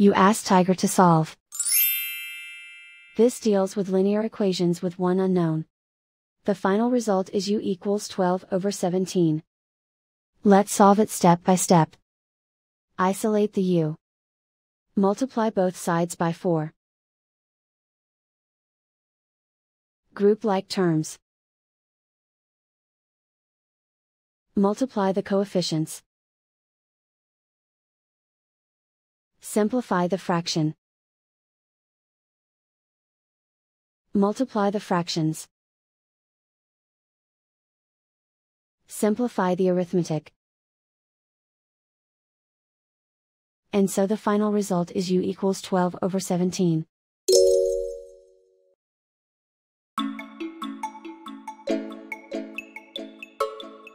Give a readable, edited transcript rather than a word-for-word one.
you ask Tiger to solve. This deals with linear equations with one unknown. The final result is u equals 12/17. Let's solve it step by step. Isolate the u. Multiply both sides by 4. Group like terms. Multiply the coefficients. Simplify the fraction. Multiply the fractions. Simplify the arithmetic. And so the final result is u equals 12/17.